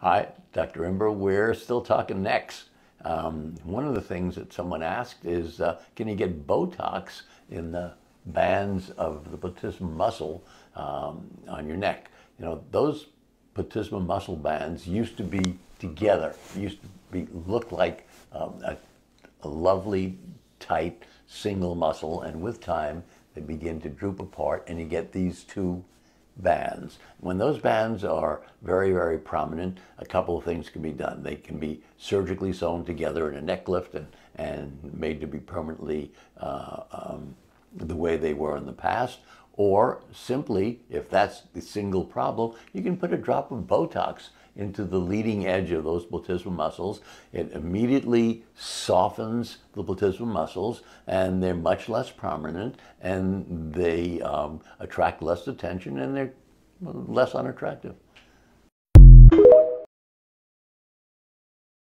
Hi, Dr. Imber. We're still talking necks. One of the things that someone asked is, can you get Botox in the bands of the platysma muscle on your neck? You know, those platysma muscle bands used to be together. Used to be look like a lovely, tight, single muscle, and with time, they begin to droop apart, and you get these two bands. When those bands are very, very prominent, a couple of things can be done. They can be surgically sewn together in a neck lift and made to be permanently the way they were in the past. Or simply, if that's the single problem, you can put a drop of Botox into the leading edge of those platysma muscles. It immediately softens the platysma muscles, and they're much less prominent, and they attract less attention, and they're less unattractive.